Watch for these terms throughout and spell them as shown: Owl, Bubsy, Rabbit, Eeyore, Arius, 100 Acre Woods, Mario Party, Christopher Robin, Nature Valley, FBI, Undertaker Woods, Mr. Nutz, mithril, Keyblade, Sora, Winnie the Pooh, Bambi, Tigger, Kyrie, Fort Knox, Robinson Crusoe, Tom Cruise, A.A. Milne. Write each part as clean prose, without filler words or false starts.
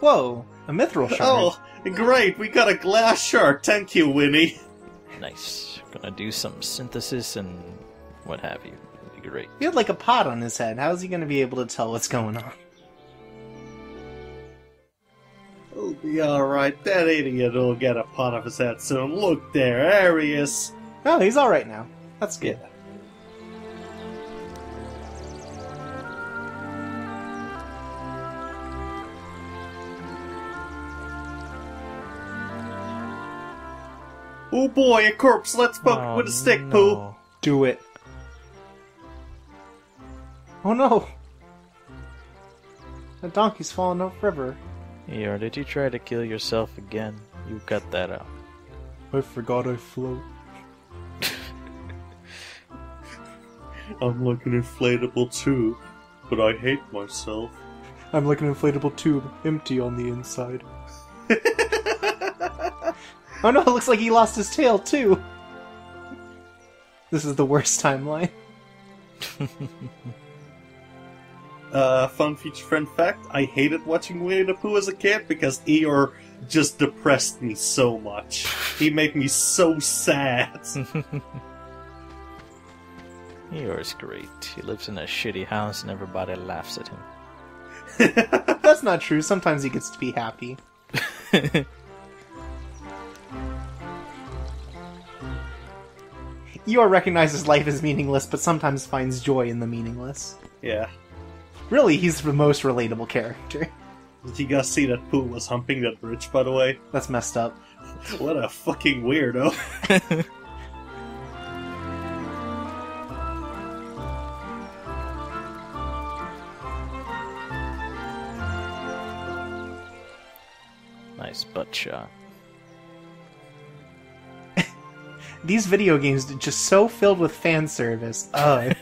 Whoa, a mithril shark. Oh, great, we got a glass shark. Thank you, Winnie. Nice. Gonna do some synthesis and what have you. It'd be great. He had like a pot on his head. How's he gonna be able to tell what's going on? He'll be alright. That idiot will get a pot off his head soon. Look there, Arius. No, he's alright now. That's good. Yeah. Oh boy, a corpse! Let's poke it with a stick, Pooh! Do it. Oh no! The donkey's falling off river. Eeyore, did you try to kill yourself again? You cut that out. I forgot I float. I'm like an inflatable tube, but I hate myself. I'm like an inflatable tube, empty on the inside. Oh no, it looks like he lost his tail, too! This is the worst timeline. Fun feature friend fact, I hated watching Winnie the Pooh as a kid because Eeyore just depressed me so much. He made me so sad. Eeyore's great. He lives in a shitty house and everybody laughs at him. That's not true. Sometimes he gets to be happy. Eeyore recognizes life as meaningless, but sometimes finds joy in the meaningless. Yeah. Really, he's the most relatable character. Did you guys see that Pooh was humping that bridge, by the way? That's messed up. What a fucking weirdo. Nice butt shot. These video games are just so filled with fan service. You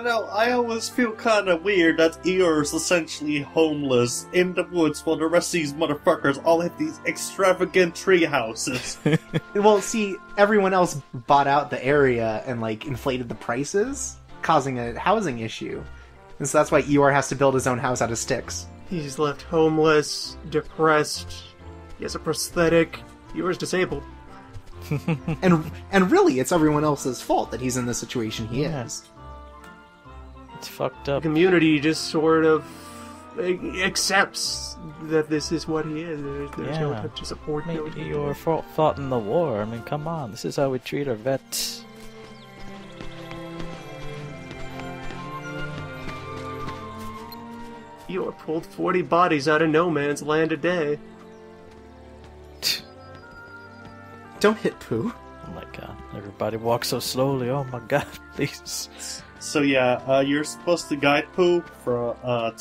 know, I always feel kind of weird that Eeyore's essentially homeless in the woods while the rest of these motherfuckers all have these extravagant tree houses. Well, see, everyone else bought out the area and, like, inflated the prices, causing a housing issue. And so that's why Eeyore has to build his own house out of sticks. He's left homeless, depressed... He has a prosthetic. Yours disabled. and really, it's everyone else's fault that he's in the situation he is. It's fucked up. The community just sort of accepts that this is what he is. There's no attempt to support him. Maybe your fault fought in the war. I mean, come on. This is how we treat our vets. You pulled 40 bodies out of no man's land a day. Don't hit Pooh. Oh my god, everybody walks so slowly, oh my god, please. So yeah, you're supposed to guide Pooh to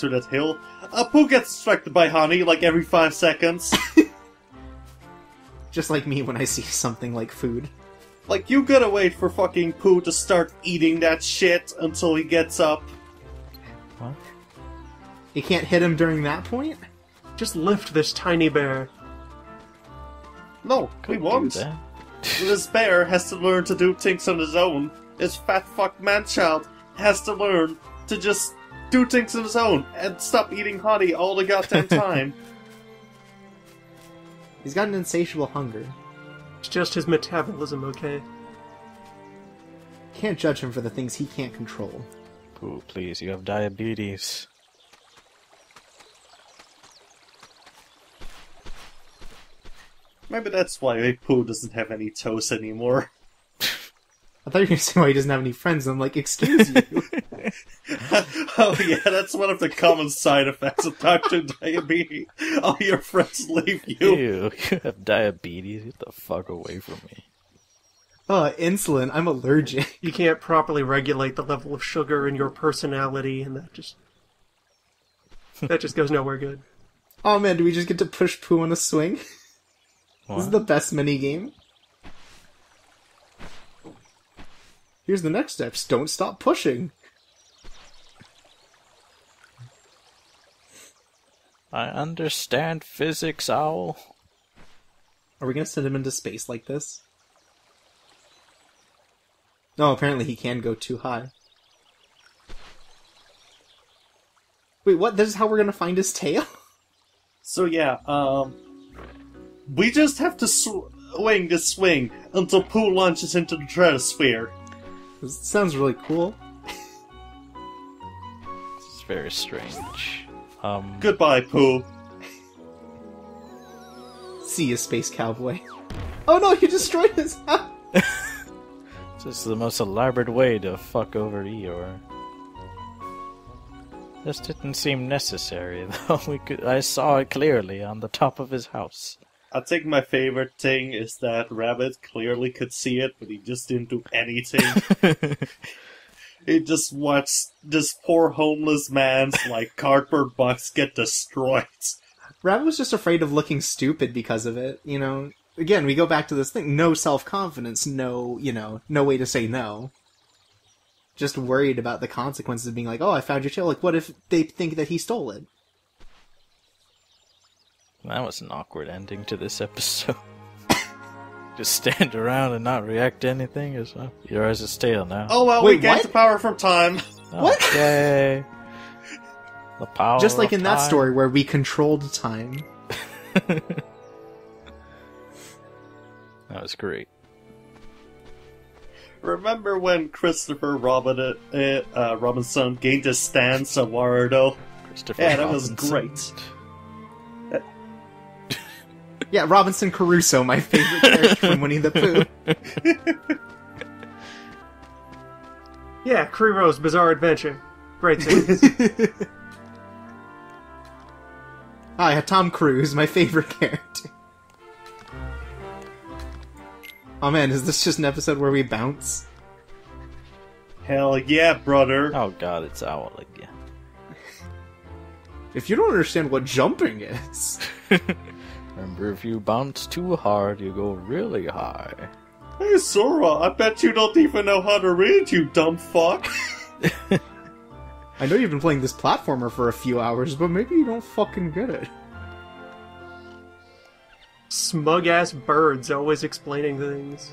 that hill. Pooh gets distracted by honey like every 5 seconds. Just like me when I see something like food. Like, you gotta wait for fucking Pooh to start eating that shit until he gets up. What? You can't hit him during that point? Just lift this tiny bear. No, we won't. This bear has to learn to do things on his own. This fat fuck man-child has to learn to just do things on his own and stop eating honey all the goddamn time. He's got an insatiable hunger. It's just his metabolism, okay? Can't judge him for the things he can't control. Pooh, please, you have diabetes. Maybe that's why Pooh doesn't have any toes anymore. I thought you were going to say why he doesn't have any friends, and I'm like, excuse you. Oh yeah, that's one of the common side effects of Dr. Diabetes. All your friends leave you. Ew, you have diabetes? Get the fuck away from me. Oh, insulin, I'm allergic. You can't properly regulate the level of sugar in your personality, and that just goes nowhere good. Oh man, do we just get to push Pooh on a swing? What? This is the best minigame. Here's the next steps. Don't stop pushing. I understand physics, Owl. Are we going to send him into space like this? No, apparently he can go too high. Wait, what? This is how we're gonna find his tail? So yeah, we just have to swing this swing until Pooh launches into the stratosphere. This sounds really cool. It's very strange. Goodbye, Pooh. See you, space cowboy. Oh no, you destroyed his house! This is the most elaborate way to fuck over Eeyore. This didn't seem necessary, though. I saw it clearly on the top of his house. I think my favorite thing is that Rabbit clearly could see it, but he just didn't do anything. He just watched this poor homeless man's, like, cardboard box get destroyed. Rabbit was just afraid of looking stupid because of it, you know? Again, we go back to this thing. No self-confidence, no, you know, no way to say no. Just worried about the consequences of being like, oh, I found your tail. Like, what if they think that he stole it? That was an awkward ending to this episode. Just stand around and not react to anything or something. Eeyore has his tail now. Oh, well, wait, we get the power from time. What? Okay. The power just like in time. That story where we controlled time. That was great. Remember when Christopher Robin, Robinson gained his stance on Wardo? Yeah, that Robinson. Was great. Yeah, Robinson Crusoe, my favorite character from Winnie the Pooh. Yeah, Crusoe's Bizarre Adventure. Great series. Hi, Tom Cruise, my favorite character. Oh man, is this just an episode where we bounce? Hell yeah, brother. Oh god, it's Owl again. If you don't understand what jumping is... Remember, if you bounce too hard, you go really high. Hey, Sora, I bet you don't even know how to read, you dumb fuck. I know you've been playing this platformer for a few hours, but maybe you don't fucking get it. Smug-ass birds always explaining things.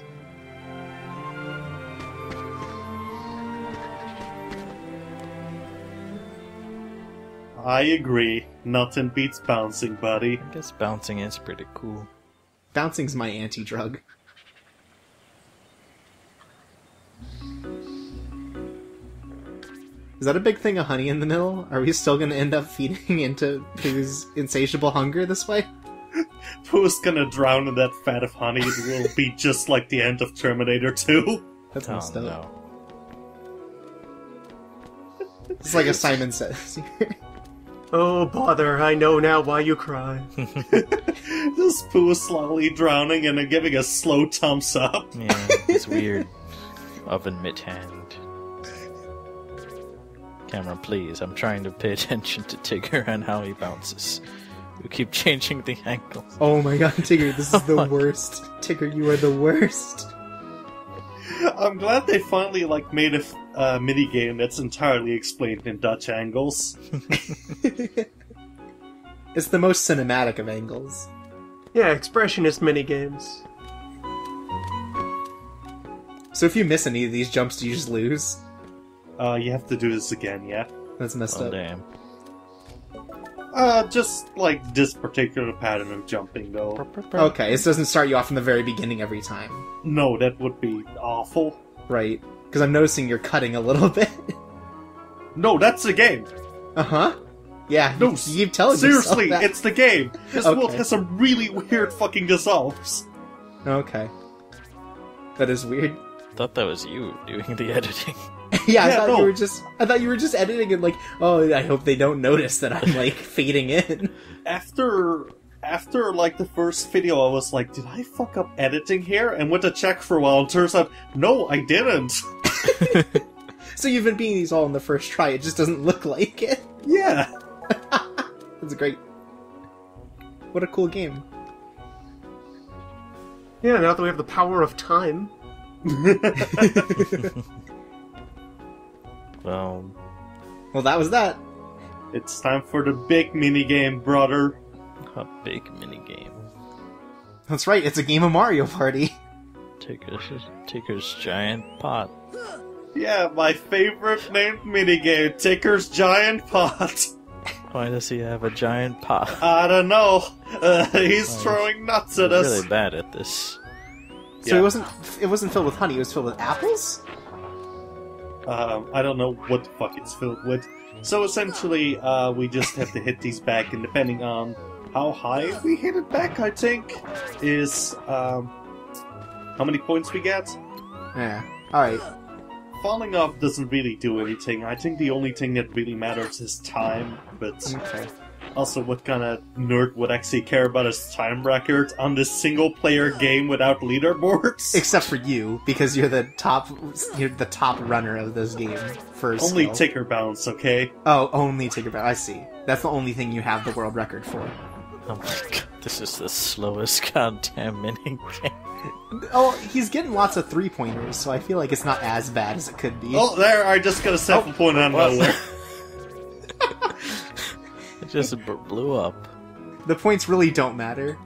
I agree. Nothing beats bouncing, buddy. I guess bouncing is pretty cool. Bouncing's my anti-drug. Is that a big thing of honey in the middle? Are we still gonna end up feeding into Pooh's insatiable hunger this way? Pooh's gonna drown in that fat of honey. It will be just like the end of Terminator 2. That's messed up. No. It's like a Simon Says. Oh, bother, I know now why you cry. This Pooh slowly drowning and then giving a slow thumbs up. Yeah, it's weird. Oven mitt hand. Camera, please, I'm trying to pay attention to Tigger and how he bounces. You keep changing the angles. Oh my god, Tigger, this is the worst. Tigger, you are the worst. I'm glad they finally, like, made a... minigame that's entirely explained in Dutch angles. It's the most cinematic of angles. Yeah, expressionist minigames. So if you miss any of these jumps, do you just lose? You have to do this again, yeah. That's messed up. Damn. Just like this particular pattern of jumping, though. Okay, it doesn't start you off from the very beginning every time. No, that would be awful. Right. Because I'm noticing you're cutting a little bit. No, that's the game. Uh-huh. Yeah, no, you telling seriously, yourself that. It's the game. This world has some really weird fucking dissolves. Okay. That is weird. I thought that was you doing the editing. I thought you were just editing and like, oh, I hope they don't notice that I'm like fading in. After, like, the first video, I was like, did I fuck up editing here? And went to check for a while, and turns out, no, I didn't! So you've been beating these all in the first try, it just doesn't look like it? Yeah! That's great. What a cool game. Yeah, now that we have the power of time. Well, that was that. It's time for the big minigame, brother. A big minigame. That's right, it's a game of Mario Party. Tigger's Giant Pot. Yeah, my favorite named minigame, Tigger's Giant Pot. Why does he have a giant paw? I don't know. He's throwing nuts at us. Really bad at this. So it wasn't. It wasn't filled with honey. It was filled with apples. I don't know what the fuck it's filled with. So essentially, we just have to hit these back, and depending on how high we hit it back, I think, is how many points we get. Yeah. All right. Falling off doesn't really do anything. I think the only thing that really matters is time, but also what kind of nerd would actually care about his time record on this single-player game without leaderboards? Except for you, because you're the top runner of this game. First, only Tigger bounce, okay? Oh, only Tigger bounce. I see. That's the only thing you have the world record for. Oh my god, this is the slowest goddamn mini game. Oh, he's getting lots of three-pointers, so I feel like it's not as bad as it could be. Oh, there! I just got a sample point out of nowhere. It just blew up. The points really don't matter.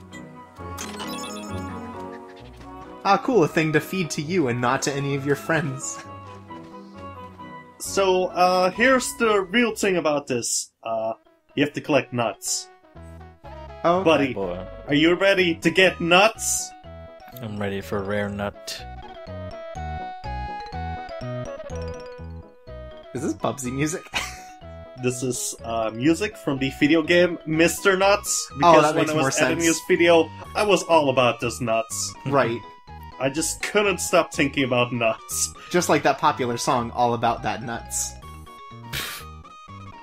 Ah, cool, a thing to feed to you and not to any of your friends. So, here's the real thing about this. You have to collect nuts. Oh, buddy, boy. Are you ready to get nuts? I'm ready for a rare nut. Is this Bubsy music? This is music from the video game Mr. Nutz. Because when I was editing this video, I was all about those nuts. Right. I just couldn't stop thinking about nuts. Just like that popular song, All About That Nuts.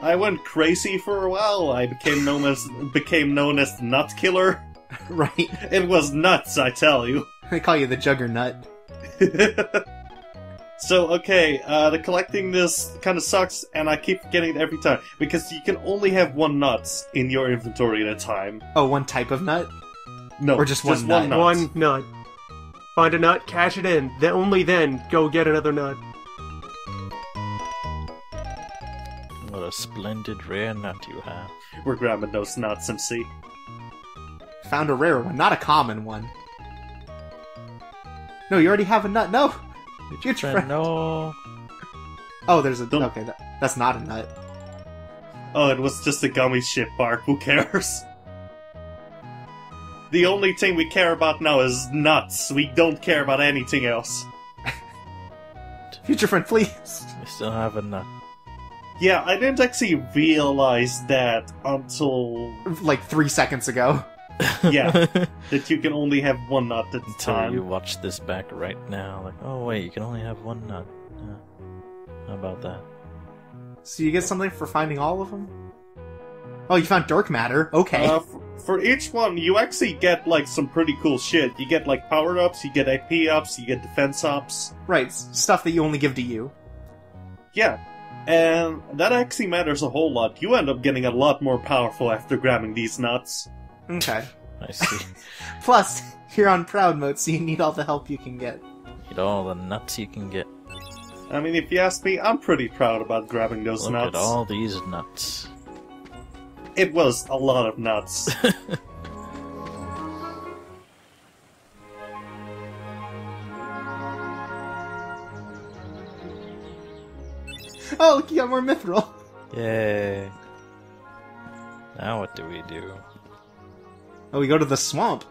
I went crazy for a while. I became known as the Nut Killer. Right. It was nuts, I tell you. They call you the Juggernaut. So, okay, the collecting this kind of sucks, and I keep getting it every time. Because you can only have one nut in your inventory at a time. Oh, one type of nut? No, or just one nut. One nut. Find a nut, cash it in. Then, only then, go get another nut. What a splendid rare nut you have. We're grabbing those nuts, MC. Found a rare one, not a common one. No, you already have a nut. No, your friend. No. Oh, there's a. Don't. Okay, that's not a nut. Oh, it was just a gummy shit bark. Who cares? The only thing we care about now is nuts. We don't care about anything else. Future friend, please. We still have a nut. Yeah, I didn't actually realize that until like 3 seconds ago. Yeah, that you can only have one nut at a time. Until you watch this back right now, like, oh wait, you can only have one nut. Yeah. How about that? So you get something for finding all of them? Oh, you found dark matter, okay. For each one, you actually get, like, some pretty cool shit. You get, like, power-ups, you get AP ups, you get defense ups. Right, stuff that you only give to you. Yeah. And that actually matters a whole lot. You end up getting a lot more powerful after grabbing these nuts. Okay. I see. Plus, you're on proud mode, so you need all the help you can get. Need all the nuts you can get. I mean, if you ask me, I'm pretty proud about grabbing those nuts. Look at all these nuts. It was a lot of nuts. Oh, look, you got more mithril. Yay. Now what do we do? Oh, we go to the swamp.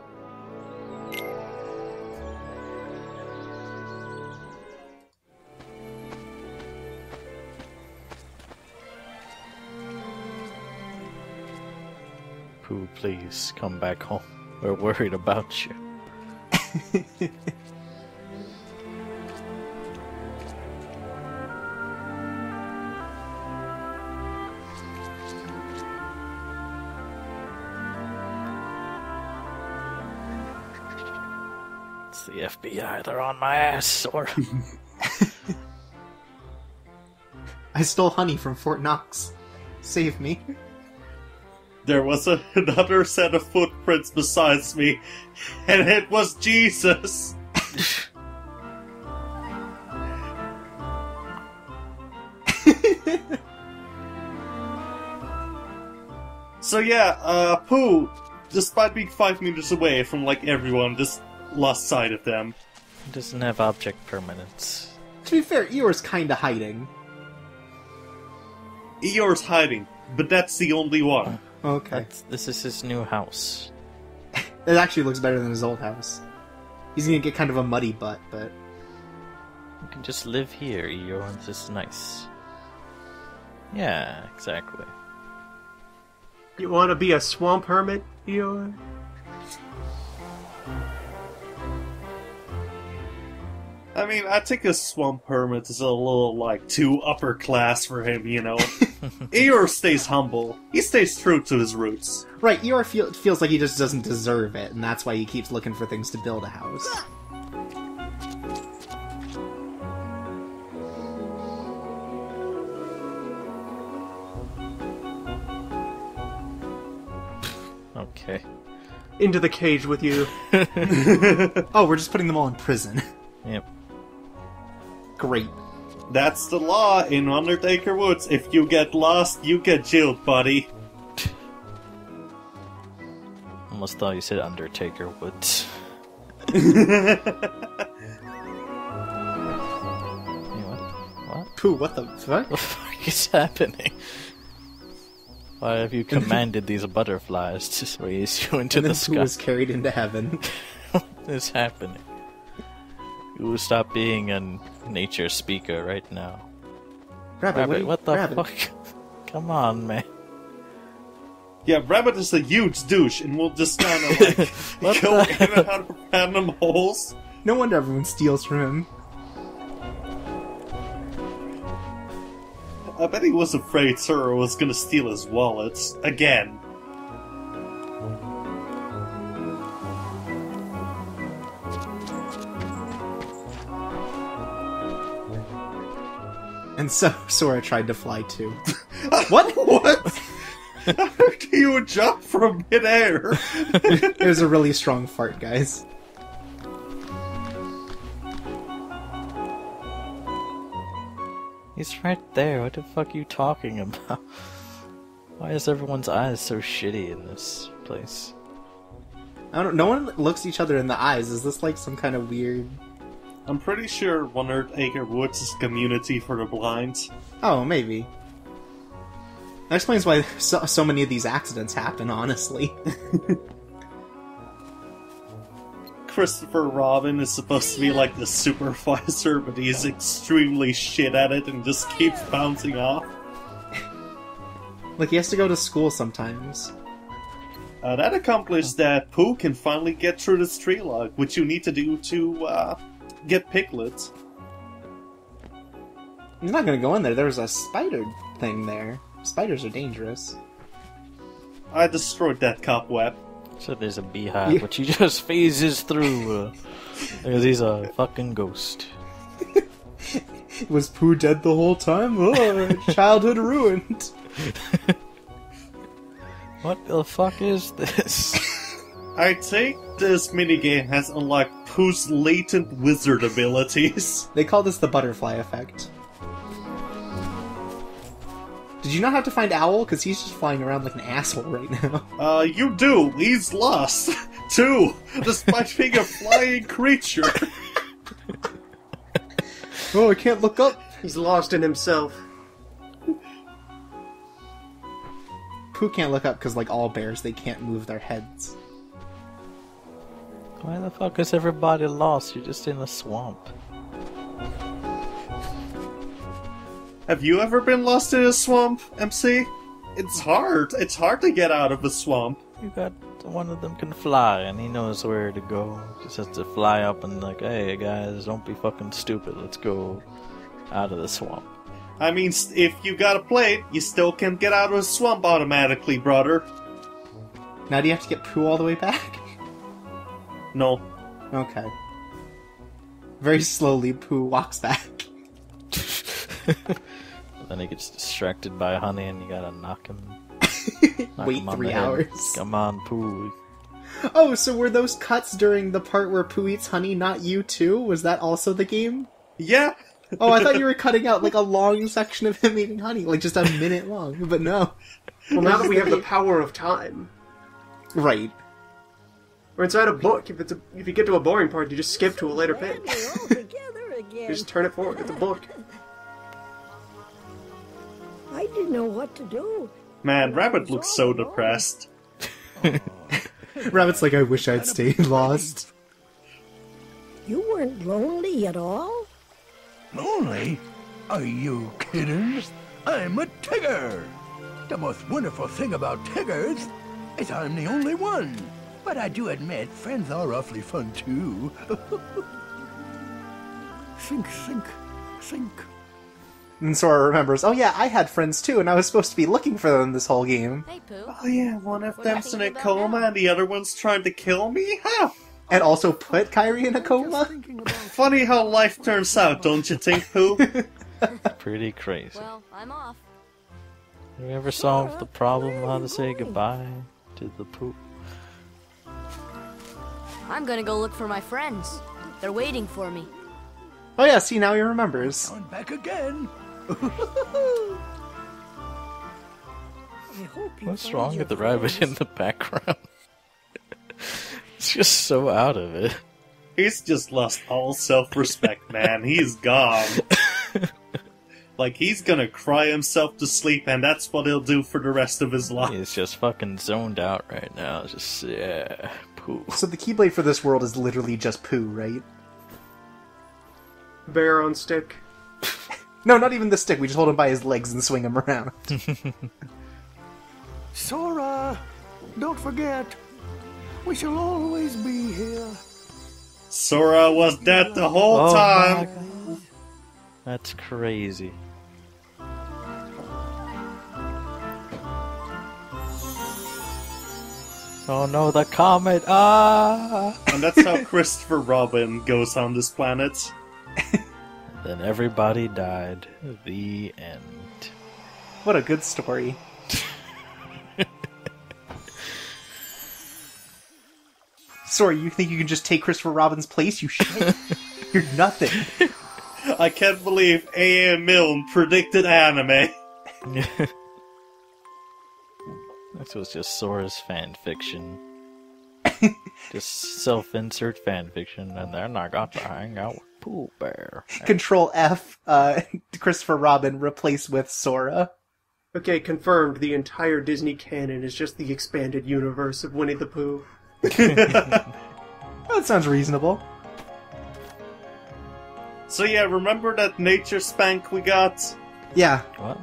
Pooh, please come back home. We're worried about you. The FBI, they're on my ass, or... I stole honey from Fort Knox. Save me. There was another set of footprints besides me, and it was Jesus! So yeah, Pooh, despite being 5 meters away from, like, everyone, just lost sight of them. It doesn't have object permanence. To be fair, Eeyore's kinda hiding. Eeyore's hiding, but that's the only one. Okay. This is his new house. It actually looks better than his old house. He's gonna get kind of a muddy butt, but... You can just live here, Eeyore. This is nice. Yeah, exactly. You want to be a swamp hermit, Eeyore? I mean, I think a swamp hermit is a little, like, too upper class for him, you know? Eeyore stays humble. He stays true to his roots. Right, Eeyore feels like he just doesn't deserve it, and that's why he keeps looking for things to build a house. Okay. Into the cage with you. Oh, we're just putting them all in prison. Yep. Great. That's the law in Undertaker Woods. If you get lost, you get jailed, buddy. Almost thought you said Undertaker Woods. Anyway, what? Pooh, what the fuck? What the fuck is happening? Why have you commanded these butterflies to raise you into the sky? Pooh was carried into heaven. What is happening? Ooh, stop being a nature speaker right now. Rabbit, what the fuck? Come on, man. Yeah, Rabbit is a huge douche, and we'll just kind of, like, go in and out of random holes. No wonder everyone steals from him. I bet he was afraid Sora was gonna steal his wallets again. And so Sora tried to fly too. What? What? How do you jump from midair? It was a really strong fart, guys. He's right there. What the fuck are you talking about? Why is everyone's eyes so shitty in this place? I don't. No one looks each other in the eyes. Is this like some kind of weird? I'm pretty sure 100 Acre Woods is a community for the blind. Oh, maybe. That explains why so many of these accidents happen, honestly. Christopher Robin is supposed to be like the supervisor, but he's extremely shit at it and just keeps bouncing off. Like, he has to go to school sometimes. That accomplished that Pooh can finally get through this tree log, which you need to do to, get piglets. I'm not gonna go in there. There's a spider thing there. Spiders are dangerous. I destroyed that cobweb. So there's a beehive, which he just phases through. Because he's a fucking ghost. Was Pooh dead the whole time? Oh, childhood ruined. What the fuck is this? I think this minigame has unlocked Pooh's latent wizard abilities. They call this the butterfly effect. Did you not have to find Owl? Because he's just flying around like an asshole right now. You do! He's lost! Too! Despite being a flying creature! Oh, I can't look up! He's lost in himself. Pooh can't look up because, like all bears, they can't move their heads. Why the fuck is everybody lost? You're just in a swamp. Have you ever been lost in a swamp, MC? It's hard. It's hard to get out of a swamp. You got one of them can fly, and he knows where to go. He just has to fly up and like, hey guys, don't be fucking stupid. Let's go out of the swamp. I mean, if you got a plate, you still can't get out of a swamp automatically, brother. Now do you have to get Pooh all the way back? No. Okay. Very slowly, Pooh walks back. Then he gets distracted by honey, and you gotta knock him. Wait 3 hours. Come on, Pooh. Oh, so were those cuts during the part where Pooh eats honey not you too? Was that also the game? Yeah. Oh, I thought you were cutting out like a long section of him eating honey, like just a minute long. But no. Well, now that we have the power of time, right? Or inside a book, if you get to a boring part, you just skip to a later page. You just turn it forward. It's a book. I didn't know what to do. Man, Rabbit looks so depressed. Rabbit's like, I wish I'd stayed lost. You weren't lonely at all? Lonely? Are you kidding? I'm a Tigger! The most wonderful thing about Tiggers is I'm the only one. But I do admit, friends are awfully fun too. Think. And Sora remembers, oh yeah, I had friends too, and I was supposed to be looking for them this whole game. Hey, Pooh. Oh yeah, one of them's in a coma and the other one's trying to kill me? Huh? And also put Kyrie in a coma? Funny how life turns out, don't you think, Pooh? Pretty crazy. Well, I'm off. Have you ever solved the problem how to say goodbye to the Pooh? I'm gonna go look for my friends. They're waiting for me. Oh yeah, see, now he remembers. Going back again. What's wrong with the rabbit in the background? It's just so out of it. He's just lost all self-respect, man. He's gone. Like, he's gonna cry himself to sleep, and that's what he'll do for the rest of his life. He's just fucking zoned out right now. Just, yeah, Pooh. So the Keyblade for this world is literally just Pooh, right? Bear on stick. No, not even the stick. We just hold him by his legs and swing him around. Sora, don't forget, we shall always be here. Sora was dead the whole time. That's crazy. Oh no, the comet! Ah! And that's how Christopher Robin goes on this planet. Then everybody died. The end. What a good story. Sorry, you think you can just take Christopher Robin's place? You shit. You're nothing. I can't believe A.A. Milne predicted anime. This was just Sora's fanfiction. Just self-insert fanfiction, and then I got to hang out with Pooh Bear. Control F, Christopher Robin, replace with Sora. Okay, confirmed, the entire Disney canon is just the expanded universe of Winnie the Pooh. That sounds reasonable. So yeah, remember that nature spank we got? Yeah. What?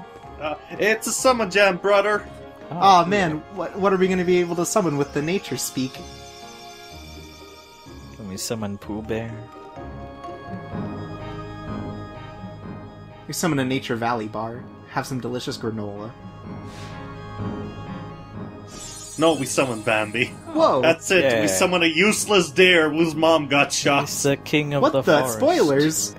It's a summon jam, brother. Oh, man, what are we going to be able to summon with the nature speak? Can we summon Pooh Bear? We summon a Nature Valley bar. Have some delicious granola. No, we summon Bambi. Whoa! That's it, yeah. We summon a useless deer whose mom got shot. He's the king of the forest. What the? Spoilers!